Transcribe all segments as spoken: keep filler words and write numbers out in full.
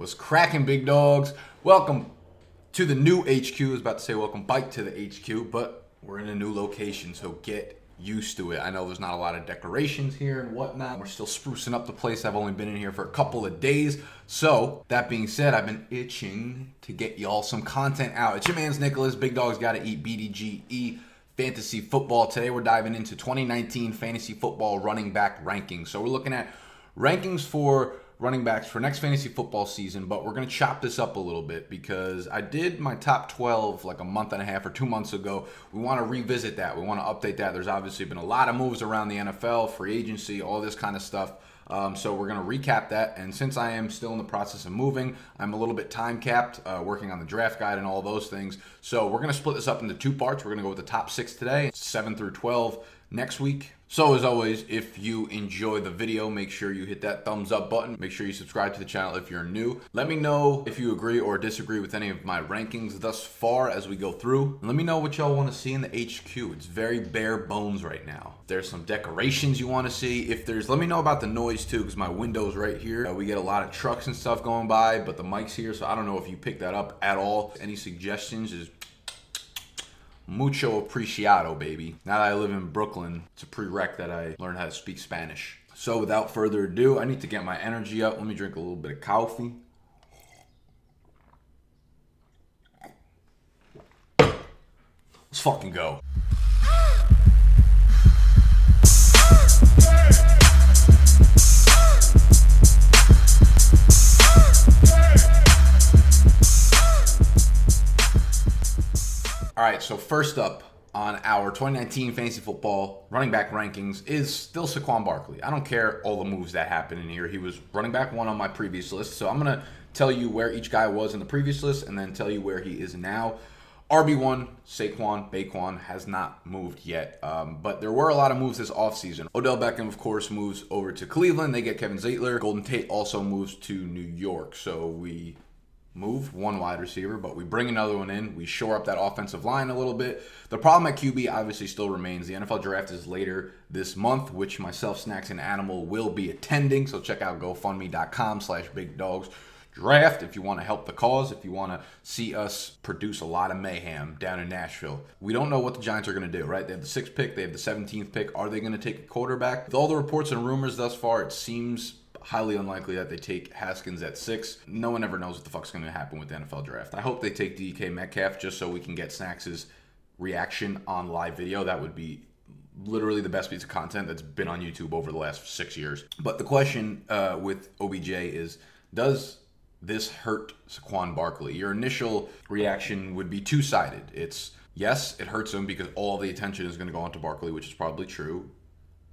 What's cracking, big dogs? Welcome to the new H Q. I was about to say welcome bike to the H Q, but we're in a new location, so get used to it. I know there's not a lot of decorations here and whatnot. We're still sprucing up the place. I've only been in here for a couple of days. So that being said, I've been itching to get y'all some content out. It's your man's Nicholas, Big Dogs Gotta Eat, B D G E Fantasy Football. Today we're diving into twenty nineteen Fantasy Football running back rankings. So we're looking at rankings for running backs for next fantasy football season, but we're going to chop this up a little bit because I did my top twelve like a month and a half or two months ago. We want to revisit that. We want to update that. There's obviously been a lot of moves around the N F L, free agency, all this kind of stuff. Um, so we're going to recap that. And since I am still in the process of moving, I'm a little bit time capped, uh, working on the draft guide and all those things. So we're going to split this up into two parts. We're going to go with the top six today, seven through twelve next week. So as always, if you enjoy the video, make sure you hit that thumbs up button. Make sure you subscribe to the channel if you're new. Let me know if you agree or disagree with any of my rankings thus far as we go through. And let me know what y'all want to see in the H Q. It's very bare bones right now. If there's some decorations you want to see. If there's, let me know about the noise too, because my window's right here. Uh, we get a lot of trucks and stuff going by, but the mic's here, so I don't know if you pick that up at all. Any suggestions is mucho apreciado, baby. Now that I live in Brooklyn, it's a prereq that I learn how to speak Spanish. So without further ado, I need to get my energy up. Let me drink a little bit of coffee. Let's fucking go. All right, so first up on our twenty nineteen Fantasy Football running back rankings is still Saquon Barkley. I don't care all the moves that happened in here. He was running back one on my previous list, so I'm going to tell you where each guy was in the previous list and then tell you where he is now. R B one, Saquon, Baquan has not moved yet, um, but there were a lot of moves this offseason. Odell Beckham, of course, moves over to Cleveland. They get Kevin Zeitler. Golden Tate also moves to New York, so we move one wide receiver, but we bring another one in. We shore up that offensive line a little bit. The problem at Q B obviously still remains. The N F L draft is later this month, which myself, Snacks, and Animal will be attending. So check out GoFundMe.com slash Big Dogs Draft if you want to help the cause, if you want to see us produce a lot of mayhem down in Nashville. We don't know what the Giants are going to do, right? They have the sixth pick. They have the seventeenth pick. Are they going to take a quarterback? With all the reports and rumors thus far, it seems highly unlikely that they take Haskins at six. No one ever knows what the fuck's going to happen with the N F L draft. I hope they take D K Metcalf just so we can get Snacks's reaction on live video. That would be literally the best piece of content that's been on YouTube over the last six years. But the question uh, with O B J is, does this hurt Saquon Barkley? Your initial reaction would be two-sided. It's, yes, it hurts him because all the attention is going to go on to Barkley, which is probably true.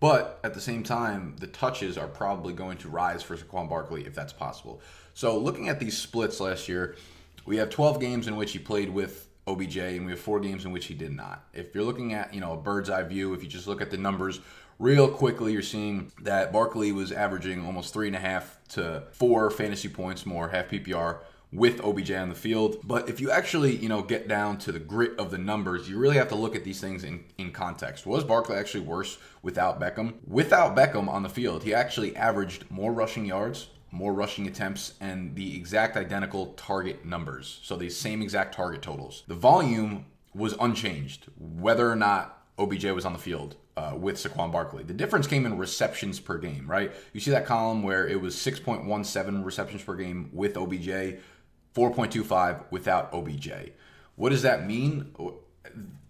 But at the same time, the touches are probably going to rise for Saquon Barkley if that's possible. So looking at these splits last year, we have twelve games in which he played with O B J, and we have four games in which he did not. If you're looking at, you know, a bird's eye view, if you just look at the numbers real quickly, you're seeing that Barkley was averaging almost three and a half to four fantasy points more, half P P R, with O B J on the field. But if you actually, you know, get down to the grit of the numbers, you really have to look at these things in, in context. Was Barkley actually worse without Beckham? Without Beckham on the field, he actually averaged more rushing yards, more rushing attempts, and the exact identical target numbers. So the same exact target totals. The volume was unchanged, whether or not O B J was on the field uh, with Saquon Barkley. The difference came in receptions per game, right? You see that column where it was six point one seven receptions per game with O B J, four point two five without O B J. What does that mean?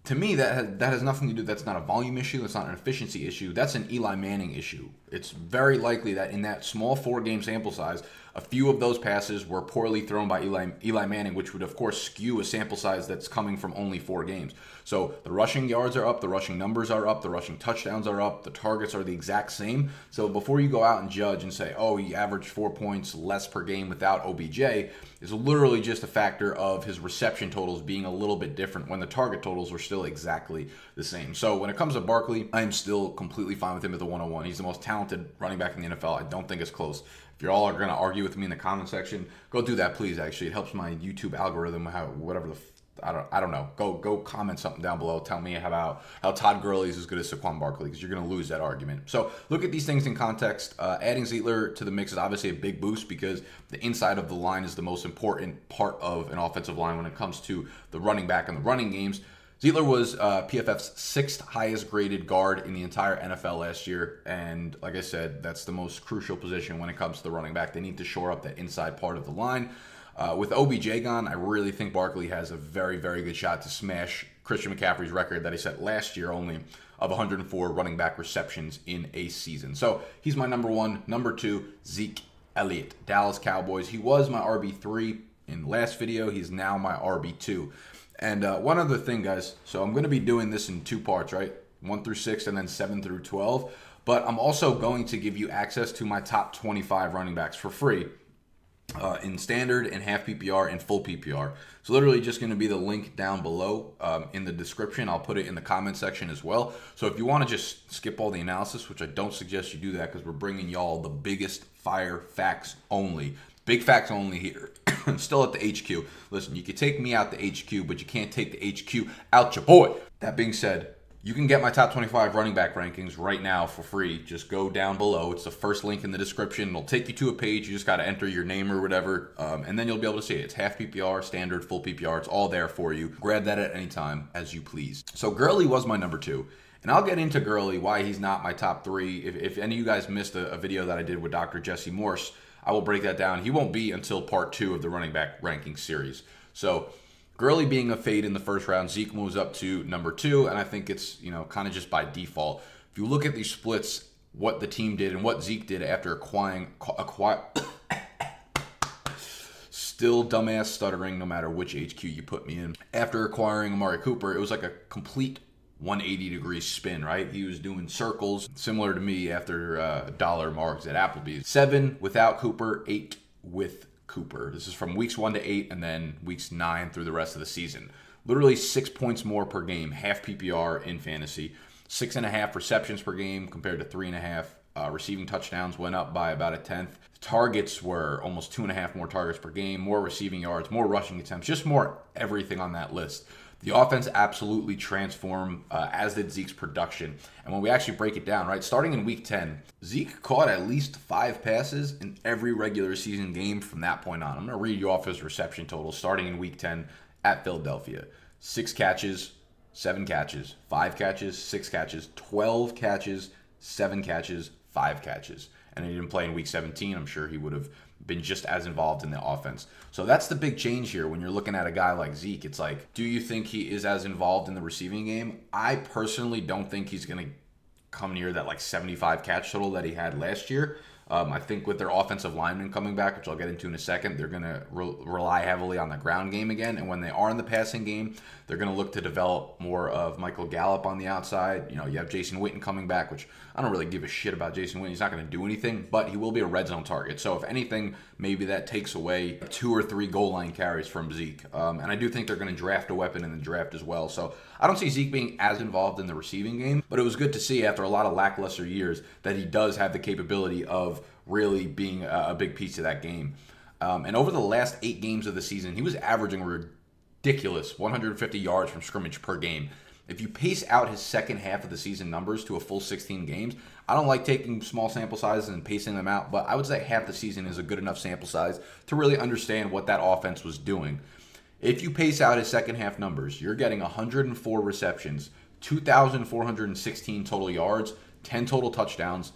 To me, that has, that has nothing to do. That's not a volume issue. That's not an efficiency issue. That's an Eli Manning issue. It's very likely that in that small four-game sample size, a few of those passes were poorly thrown by Eli, Eli Manning, which would, of course, skew a sample size that's coming from only four games. So the rushing yards are up. The rushing numbers are up. The rushing touchdowns are up. The targets are the exact same. So before you go out and judge and say, oh, he averaged four points less per game without O B J, it's literally just a factor of his reception totals being a little bit different when the target totals were still exactly the same. So when it comes to Barkley, I'm still completely fine with him at the one oh one. He's the most talented running back in the N F L. I don't think it's close. If you all are going to argue with me in the comment section, go do that, please. Actually, it helps my YouTube algorithm, how, whatever the I don't, I don't know. Go go comment something down below. Tell me about how Todd Gurley is as good as Saquon Barkley, because you're going to lose that argument. So look at these things in context. Uh, adding Zeitler to the mix is obviously a big boost because the inside of the line is the most important part of an offensive line when it comes to the running back and the running games. Zeitler was uh, P F F's sixth highest graded guard in the entire N F L last year. And like I said, that's the most crucial position when it comes to the running back. They need to shore up that inside part of the line. Uh, with O B J gone, I really think Barkley has a very, very good shot to smash Christian McCaffrey's record that he set last year only of one hundred four running back receptions in a season. So he's my number one. Number two, Zeke Elliott, Dallas Cowboys. He was my R B three in the last video. He's now my R B two. And uh, one other thing, guys. So I'm going to be doing this in two parts, right? One through six and then seven through twelve. But I'm also going to give you access to my top twenty-five running backs for free. Uh, in standard and half P P R and full P P R. So literally just going to be the link down below um, in the description. I'll put it in the comment section as well. So if you want to just skip all the analysis, which I don't suggest you do that because we're bringing y'all the biggest fire facts only. Big facts only here. Still at the H Q. Listen, you can take me out the H Q, but you can't take the H Q out your boy. That being said, you can get my top twenty-five running back rankings right now for free. Just go down below. It's the first link in the description. It'll take you to a page. You just got to enter your name or whatever, um, and then you'll be able to see it. It's half P P R, standard, full P P R. It's all there for you. Grab that at any time as you please. So Gurley was my number two, and I'll get into Gurley, why he's not my top three. If, if any of you guys missed a, a video that I did with Doctor Jesse Morse, I will break that down. He won't be until part two of the running back ranking series. So Gurley being a fade in the first round, Zeke moves up to number two, and I think it's, you know, kind of just by default. If you look at these splits, what the team did and what Zeke did after acquiring, acquire, still dumbass stuttering no matter which H Q you put me in. After acquiring Amari Cooper, it was like a complete one hundred eighty degree spin, right? He was doing circles, similar to me after uh, dollar marks at Applebee's. Seven without Cooper, eight with Cooper. This is from weeks one to eight and then weeks nine through the rest of the season. Literally six points more per game, half P P R in fantasy. Six and a half receptions per game compared to three and a half. Uh, receiving touchdowns went up by about a tenth. Targets were almost two and a half more targets per game, more receiving yards, more rushing attempts, just more everything on that list. The offense absolutely transformed, uh, as did Zeke's production. And when we actually break it down, right, starting in week ten, Zeke caught at least five passes in every regular season game from that point on. I'm going to read you off his reception total starting in week ten at Philadelphia. Six catches, seven catches, five catches, six catches, twelve catches, seven catches, five catches. And he didn't play in week seventeen. I'm sure he would have been just as involved in the offense. So that's the big change here when you're looking at a guy like Zeke. It's like, do you think he is as involved in the receiving game? I personally don't think he's going to come near that like seventy-five catch total that he had last year. Um, I think with their offensive linemen coming back, which I'll get into in a second, they're going to re rely heavily on the ground game again. And when they are in the passing game, they're going to look to develop more of Michael Gallup on the outside. You know, you have Jason Witten coming back, which I don't really give a shit about Jason Witten. He's not going to do anything, but he will be a red zone target. So if anything, maybe that takes away two or three goal line carries from Zeke. Um, and I do think they're going to draft a weapon in the draft as well. So I don't see Zeke being as involved in the receiving game, but it was good to see after a lot of lackluster years that he does have the capability of really being a big piece of that game. Um, and over the last eight games of the season, he was averaging ridiculous one hundred fifty yards from scrimmage per game. If you pace out his second half of the season numbers to a full sixteen games, I don't like taking small sample sizes and pacing them out, but I would say half the season is a good enough sample size to really understand what that offense was doing. If you pace out his second half numbers, you're getting one hundred four receptions, two thousand four hundred sixteen total yards, ten total touchdowns,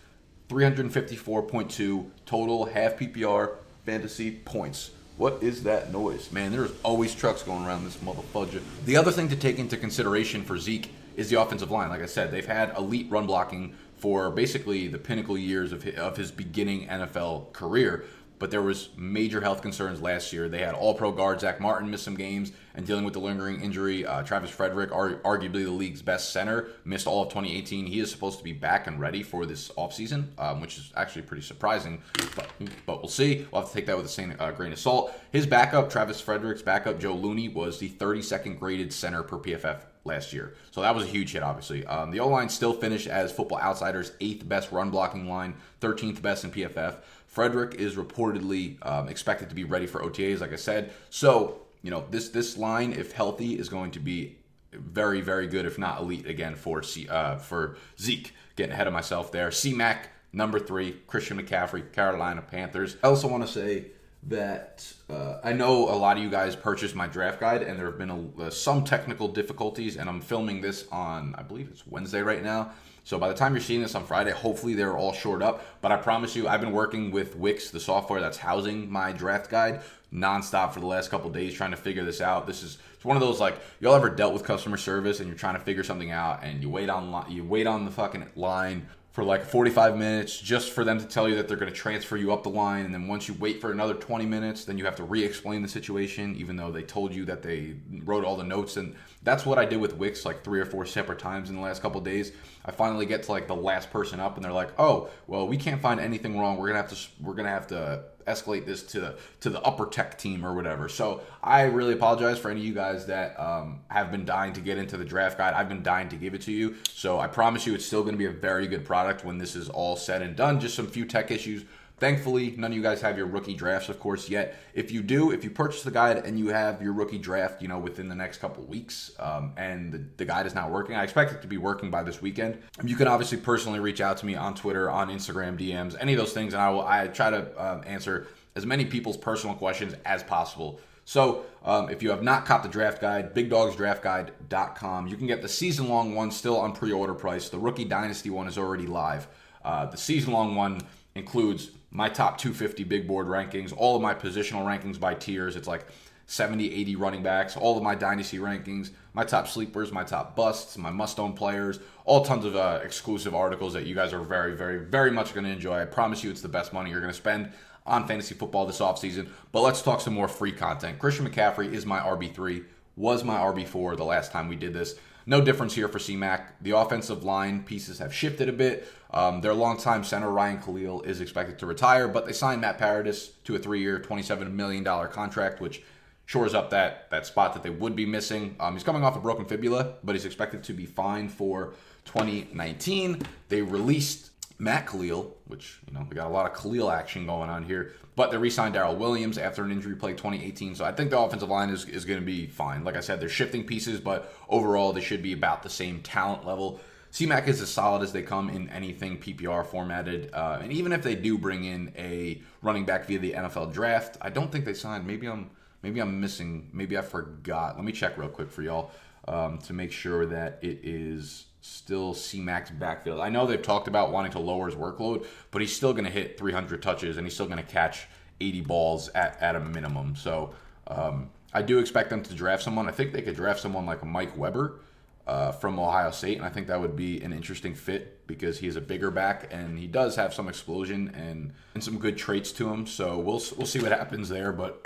three hundred fifty-four point two total half P P R fantasy points. What is that noise? Man, there's always trucks going around this motherfudger. The other thing to take into consideration for Zeke is the offensive line. Like I said, they've had elite run blocking for basically the pinnacle years of his, of his beginning N F L career, but there was major health concerns last year. They had all-pro guard Zach Martin miss some games and dealing with the lingering injury. Uh, Travis Frederick, ar arguably the league's best center, missed all of twenty eighteen. He is supposed to be back and ready for this offseason, um, which is actually pretty surprising, but, but we'll see. We'll have to take that with a same, uh, grain of salt. His backup, Travis Frederick's backup, Joe Looney, was the thirty-second graded center per P F F last year. So that was a huge hit, obviously. Um, the O-line still finished as Football Outsiders' eighth best run blocking line, thirteenth best in P F F. Frederick is reportedly um, expected to be ready for O T As, like I said. So you know, this this line, if healthy, is going to be very, very good, if not elite, again, for C, uh, for Zeke. Getting ahead of myself there. C-Mac, number three, Christian McCaffrey, Carolina Panthers. I also want to say that uh, I know a lot of you guys purchased my draft guide, and there have been a, uh, some technical difficulties, and I'm filming this on, I believe it's Wednesday right now. So by the time you're seeing this on Friday, hopefully they're all shored up. But I promise you, I've been working with Wix, the software that's housing my draft guide, nonstop for the last couple of days trying to figure this out. This is it's one of those, like, y'all ever dealt with customer service and you're trying to figure something out, and you wait on you wait on the fucking line for like forty-five minutes just for them to tell you that they're going to transfer you up the line, and then once you wait for another twenty minutes, then you have to re-explain the situation, even though they told you that they wrote all the notes. And that's what I did with Wix like three or four separate times in the last couple of days. I finally get to like the last person up, and they're like, "Oh, well, we can't find anything wrong. We're gonna have to we're gonna have to." escalate this to the to the upper tech team or whatever." So I really apologize for any of you guys that um, have been dying to get into the draft guide. I've been dying to give it to you. So I promise you, it's still going to be a very good product when this is all said and done. Just some few tech issues. Thankfully, none of you guys have your rookie drafts, of course, yet. If you do, if you purchase the guide and you have your rookie draft, you know, within the next couple weeks, um, and the, the guide is not working, I expect it to be working by this weekend. You can obviously personally reach out to me on Twitter, on Instagram, D Ms, any of those things, and I will I try to um, answer as many people's personal questions as possible. So um, if you have not caught the draft guide, big dogs draft guide dot com, you can get the season-long one still on pre-order price. The Rookie Dynasty one is already live. Uh, the season-long one includes my top two fifty big board rankings, all of my positional rankings by tiers. It's like seventy, eighty running backs, all of my dynasty rankings, my top sleepers, my top busts, my must-own players, all tons of uh, exclusive articles that you guys are very, very, very much going to enjoy. I promise you it's the best money you're going to spend on fantasy football this offseason. But let's talk some more free content. Christian McCaffrey is my R B three, was my R B four the last time we did this. No difference here for C-Mac. The offensive line pieces have shifted a bit. Um, their longtime center, Ryan Khalil, is expected to retire, but they signed Matt Paradis to a three-year, twenty-seven million dollar contract, which shores up that, that spot that they would be missing. Um, he's coming off a broken fibula, but he's expected to be fine for twenty nineteen. They released Matt Khalil, which, you know, we got a lot of Khalil action going on here, but they re-signed Daryl Williams after an injury plague twenty eighteen, so I think the offensive line is, is going to be fine. Like I said, they're shifting pieces, but overall, they should be about the same talent level. C-Mac is as solid as they come in anything P P R formatted, uh, and even if they do bring in a running back via the N F L draft, I don't think they signed. Maybe I'm, maybe I'm missing. Maybe I forgot. Let me check real quick for y'all um, to make sure that it is still C-Mac's backfield. I know they've talked about wanting to lower his workload, but he's still going to hit three hundred touches, and he's still going to catch eighty balls at, at a minimum. So um, I do expect them to draft someone. I think they could draft someone like Mike Weber uh, from Ohio State, and I think that would be an interesting fit because he is a bigger back, and he does have some explosion and, and some good traits to him. So we'll, we'll see what happens there. But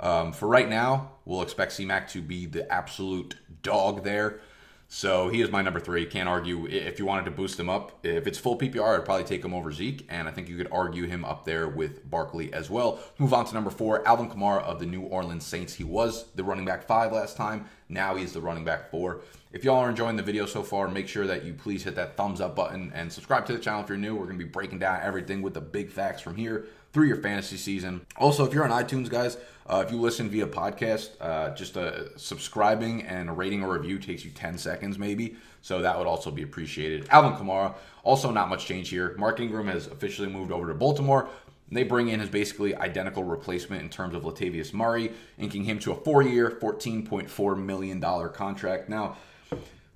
um, for right now, we'll expect C-Mac to be the absolute dog there. So he is my number three. Can't argue. If you wanted to boost him up, if it's full P P R, I'd probably take him over Zeke. And I think you could argue him up there with Barkley as well. Move on to number four, Alvin Kamara of the New Orleans Saints. He was the running back five last time. Now he's the running back four. If y'all are enjoying the video so far, make sure that you please hit that thumbs up button and subscribe to the channel if you're new. We're going to be breaking down everything with the big facts from here through your fantasy season. Also, if you're on iTunes, guys, uh, if you listen via podcast, uh, just uh, subscribing and a rating or review takes you ten seconds maybe, so that would also be appreciated. Alvin Kamara, also not much change here. Mark Ingram has officially moved over to Baltimore. They bring in his basically identical replacement in terms of Latavius Murray, inking him to a four-year, fourteen point four million dollar contract. Now,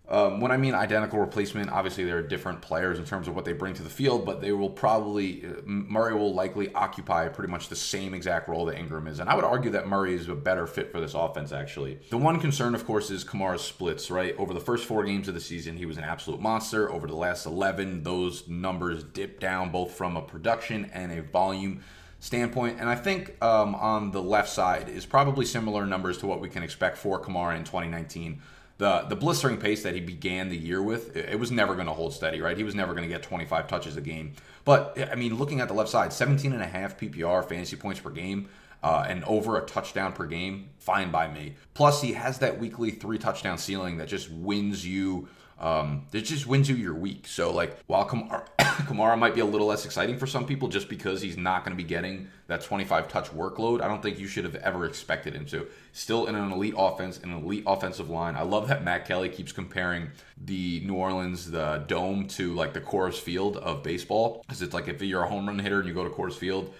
Um, when I mean identical replacement, obviously there are different players in terms of what they bring to the field, but they will probably, uh, Murray will likely occupy pretty much the same exact role that Ingram is. And I would argue that Murray is a better fit for this offense, actually. The one concern, of course, is Kamara's splits, right? Over the first four games of the season, he was an absolute monster. Over the last eleven, those numbers dipped down both from a production and a volume standpoint. And I think um, on the left side is probably similar numbers to what we can expect for Kamara in twenty nineteen. The, the blistering pace that he began the year with, it, it was never going to hold steady, right? He was never going to get twenty-five touches a game. But, I mean, looking at the left side, seventeen and a half P P R fantasy points per game uh, and over a touchdown per game, fine by me. Plus, he has that weekly three touchdown ceiling that just wins you Um, it just wins you your week. So like, while Kamara, Kamara might be a little less exciting for some people just because he's not going to be getting that twenty-five touch workload, I don't think you should have ever expected him to. Still in an elite offense, an elite offensive line. I love that Matt Kelly keeps comparing the New Orleans, the dome, to like the Coors Field of baseball, because it's like if you're a home run hitter and you go to Coors Field,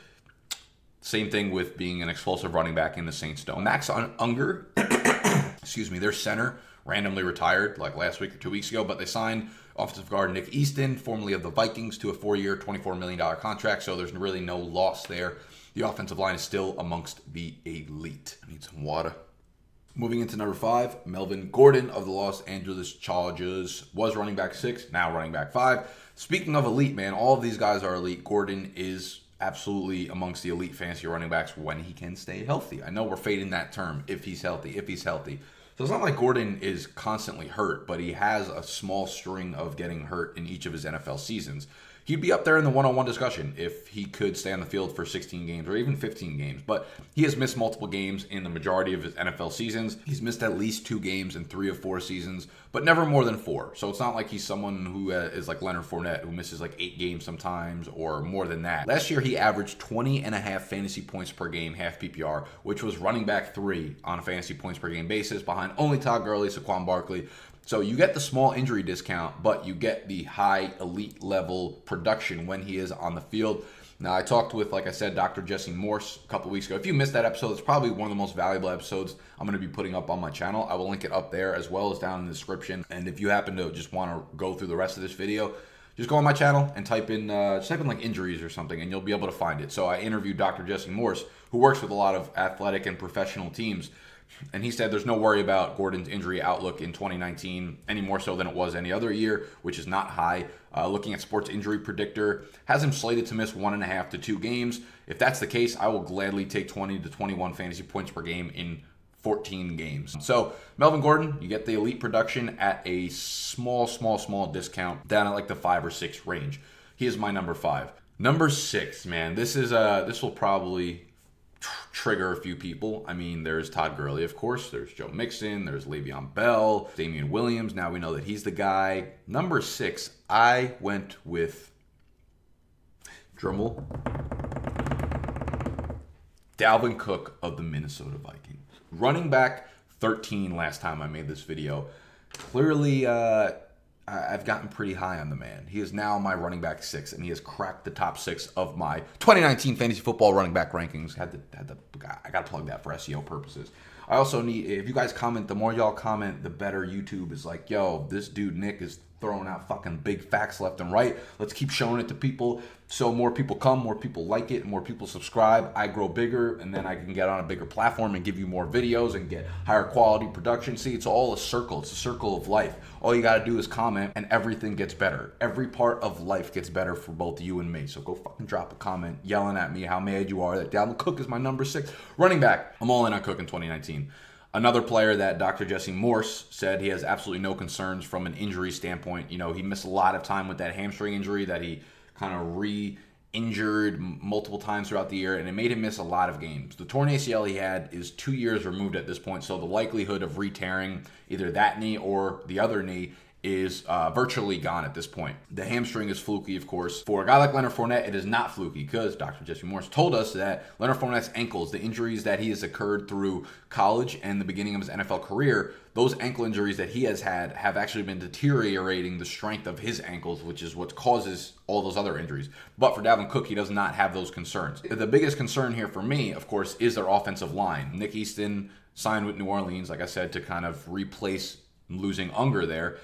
same thing with being an explosive running back in the Saints dome. Max Unger, excuse me, their center, randomly retired like last week or two weeks ago, but they signed offensive guard Nick Easton, formerly of the Vikings, to a four-year, twenty-four million dollar contract, so there's really no loss there. The offensive line is still amongst the elite. I need some water. Moving into number five, Melvin Gordon of the Los Angeles Chargers was running back six, now running back five. Speaking of elite, man, all of these guys are elite. Gordon is absolutely amongst the elite fantasy running backs when he can stay healthy. I know we're fading that term, if he's healthy, if he's healthy. So it's not like Gordon is constantly hurt, but he has a small string of getting hurt in each of his N F L seasons. He'd be up there in the one-on-one discussion if he could stay on the field for sixteen games or even fifteen games, but he has missed multiple games in the majority of his N F L seasons. He's missed at least two games in three of four seasons, but never more than four. So it's not like he's someone who is like Leonard Fournette, who misses like eight games sometimes or more than that. Last year, he averaged twenty and a half fantasy points per game, half P P R, which was running back three on a fantasy points per game basis, behind only Todd Gurley, Saquon Barkley. So you get the small injury discount, but you get the high elite level production when he is on the field. Now, I talked with, like I said, Doctor Jesse Morse a couple weeks ago. If you missed that episode, it's probably one of the most valuable episodes I'm going to be putting up on my channel. I will link it up there as well as down in the description. And if you happen to just want to go through the rest of this video, just go on my channel and type in, uh, just type in like injuries or something, and you'll be able to find it. So I interviewed Doctor Jesse Morse, who works with a lot of athletic and professional teams. And he said there's no worry about Gordon's injury outlook in twenty nineteen, any more so than it was any other year, which is not high. Uh, looking at Sports Injury Predictor, has him slated to miss one and a half to two games. If that's the case, I will gladly take twenty to twenty-one fantasy points per game in fourteen games. So Melvin Gordon, you get the elite production at a small, small, small discount down at like the five or six range. He is my number five. Number six, man, this is uh, this will probably trigger a few people. I mean, there's Todd Gurley, of course. There's Joe Mixon. There's Le'Veon Bell, Damian Williams. Now we know that he's the guy. Number six, I went with, Dremel, Dalvin Cook of the Minnesota Vikings. Running back thirteen last time I made this video. Clearly, uh, I've gotten pretty high on the man. He is now my running back six, and he has cracked the top six of my twenty nineteen fantasy football running back rankings. Had to, had to, I got to plug that for S E O purposes. I also need, if you guys comment, the more y'all comment, the better YouTube is like, yo, this dude Nick is throwing out fucking big facts left and right. Let's keep showing it to people. So more people come, more people like it, and more people subscribe. I grow bigger, and then I can get on a bigger platform and give you more videos and get higher quality production. See, it's all a circle. It's a circle of life. All you got to do is comment, and everything gets better. Every part of life gets better for both you and me. So go fucking drop a comment yelling at me how mad you are that Dalvin Cook is my number six running back. I'm all in on Cook in twenty nineteen. Another player that Doctor Jesse Morse said he has absolutely no concerns from an injury standpoint. You know, he missed a lot of time with that hamstring injury that he kind of re-injured multiple times throughout the year, and it made him miss a lot of games. The torn A C L he had is two years removed at this point, so the likelihood of re-tearing either that knee or the other knee is uh, virtually gone at this point. The hamstring is fluky, of course. For a guy like Leonard Fournette, it is not fluky because Doctor Jesse Morse told us that Leonard Fournette's ankles, the injuries that he has occurred through college and the beginning of his N F L career, those ankle injuries that he has had have actually been deteriorating the strength of his ankles, which is what causes all those other injuries. But for Dalvin Cook, he does not have those concerns. The biggest concern here for me, of course, is their offensive line. Nick Easton signed with New Orleans, like I said, to kind of replace losing Unger there.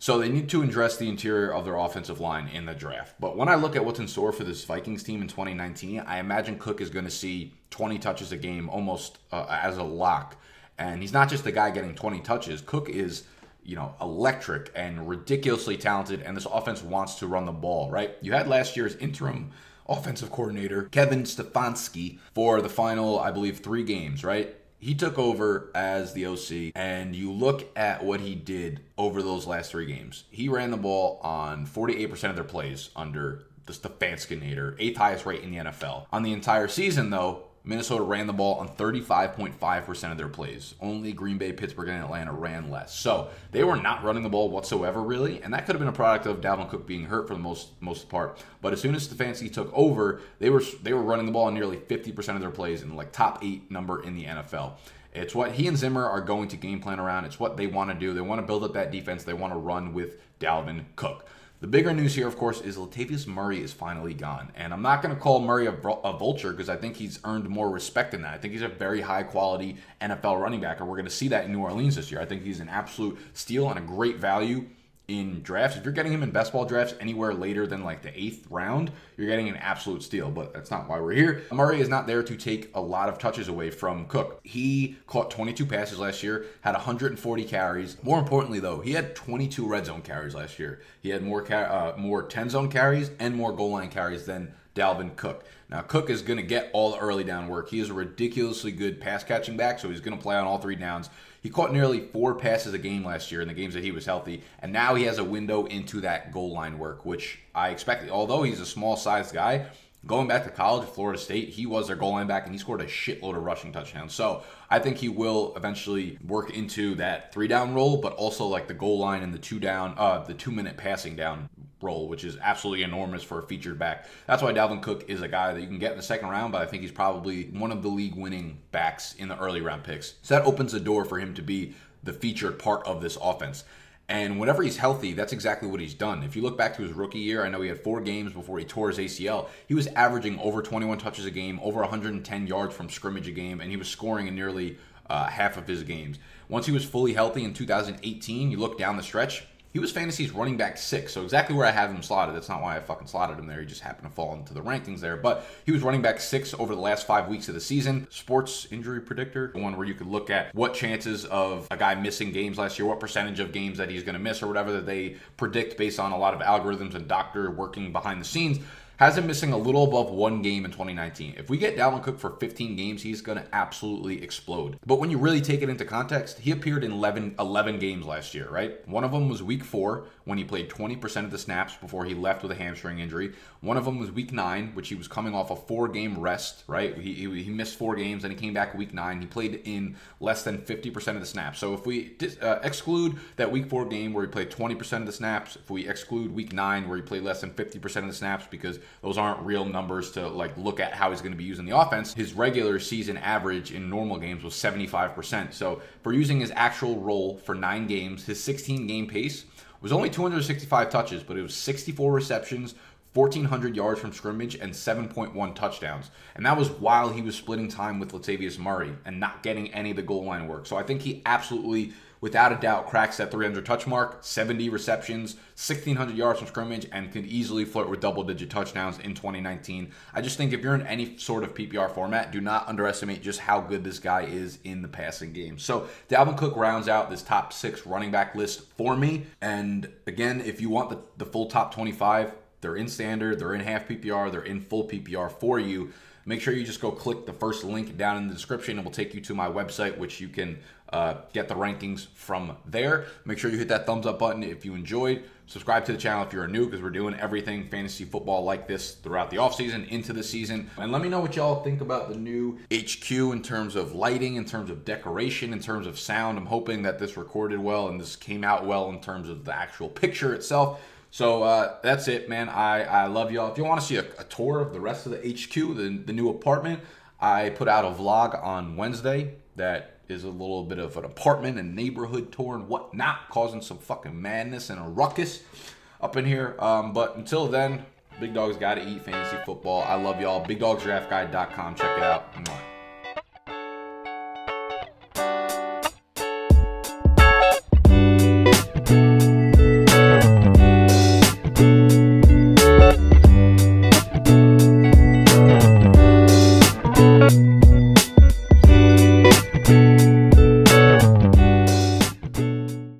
So they need to address the interior of their offensive line in the draft. But when I look at what's in store for this Vikings team in twenty nineteen, I imagine Cook is going to see twenty touches a game almost uh, as a lock. And he's not just the guy getting twenty touches. Cook is, you know, electric and ridiculously talented, and this offense wants to run the ball, right? You had last year's interim offensive coordinator, Kevin Stefanski, for the final, I believe, three games, right? He took over as the O C, and you look at what he did over those last three games. He ran the ball on forty-eight percent of their plays under the Stefanskinator, eighth highest rate in the N F L. On the entire season, though, Minnesota ran the ball on thirty-five point five percent of their plays. Only Green Bay, Pittsburgh, and Atlanta ran less. So they were not running the ball whatsoever, really, and that could have been a product of Dalvin Cook being hurt for the most most part. But as soon as Stefanski took over, they were they were running the ball on nearly fifty percent of their plays and like top eight number in the N F L. It's what he and Zimmer are going to game plan around. It's what they want to do. They want to build up that defense. They want to run with Dalvin Cook. The bigger news here, of course, is Latavius Murray is finally gone. And I'm not going to call Murray a, a vulture because I think he's earned more respect than that. I think he's a very high-quality N F L running back, and we're going to see that in New Orleans this year. I think he's an absolute steal and a great value in drafts. If you're getting him in best ball drafts anywhere later than like the eighth round, you're getting an absolute steal, but that's not why we're here. Murray is not there to take a lot of touches away from Cook. He caught twenty-two passes last year, had one hundred forty carries. More importantly though, he had twenty-two red zone carries last year. He had more, uh, more ten zone carries and more goal line carries than Dalvin Cook. Now, Cook is going to get all the early down work. He is a ridiculously good pass catching back, so he's going to play on all three downs. He caught nearly four passes a game last year in the games that he was healthy, and now he has a window into that goal line work, which I expected. Although he's a small-sized guy, going back to college, Florida State, he was their goal line back, and he scored a shitload of rushing touchdowns. So I think he will eventually work into that three-down role, but also like the goal line and the two-down, uh, the two-minute passing down role, which is absolutely enormous for a featured back. That's why Dalvin Cook is a guy that you can get in the second round, but I think he's probably one of the league winning backs in the early round picks. So that opens the door for him to be the featured part of this offense. And whenever he's healthy, that's exactly what he's done. If you look back to his rookie year, I know he had four games before he tore his A C L. He was averaging over twenty-one touches a game, over one hundred ten yards from scrimmage a game, and he was scoring in nearly uh, half of his games. Once he was fully healthy in two thousand eighteen, you look down the stretch, he was fantasy's running back six, so exactly where I have him slotted. That's not why I fucking slotted him there. He just happened to fall into the rankings there. But he was running back six over the last five weeks of the season. Sports injury predictor, the one where you could look at what chances of a guy missing games last year, what percentage of games that he's going to miss or whatever that they predict based on a lot of algorithms and doctor working behind the scenes. Has him missing a little above one game in twenty nineteen. If we get Dalvin Cook for fifteen games, he's going to absolutely explode. But when you really take it into context, he appeared in eleven, eleven games last year, right? One of them was week four when he played twenty percent of the snaps before he left with a hamstring injury. One of them was week nine, which he was coming off a four-game rest, right? He, he, he missed four games, and he came back week nine. He played in less than fifty percent of the snaps. So if we uh, exclude that week four game where he played twenty percent of the snaps, if we exclude week nine where he played less than fifty percent of the snaps because those aren't real numbers to like look at how he's going to be using the offense. His regular season average in normal games was seventy-five percent. So for using his actual role for nine games, his sixteen game pace was only two hundred sixty-five touches, but it was sixty-four receptions, fourteen hundred yards from scrimmage, and seven point one touchdowns. And that was while he was splitting time with Latavius Murray and not getting any of the goal line work. So I think he absolutely, without a doubt, cracks that three hundred touch mark, seventy receptions, sixteen hundred yards from scrimmage, and could easily flirt with double-digit touchdowns in twenty nineteen. I just think if you're in any sort of P P R format, do not underestimate just how good this guy is in the passing game. So Dalvin Cook rounds out this top six running back list for me. And again, if you want the, the full top twenty-five, they're in standard, they're in half P P R, they're in full P P R for you. Make sure you just go click the first link down in the description. It will take you to my website, which you can uh, get the rankings from there. Make sure you hit that thumbs up button if you enjoyed. Subscribe to the channel if you're new because we're doing everything fantasy football like this throughout the offseason, into the season. And let me know what y'all think about the new H Q in terms of lighting, in terms of decoration, in terms of sound. I'm hoping that this recorded well and this came out well in terms of the actual picture itself. So uh, that's it, man. I, I love y'all. If you want to see a, a tour of the rest of the H Q, the, the new apartment, I put out a vlog on Wednesday that is a little bit of an apartment and neighborhood tour and whatnot, causing some fucking madness and a ruckus up in here. Um, but until then, Big Dogs Gotta Eat Fantasy Football. I love y'all. big dogs draft guide dot com. Check it out.